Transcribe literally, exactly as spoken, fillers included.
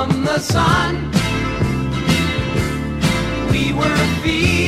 from the sun. We were feeding.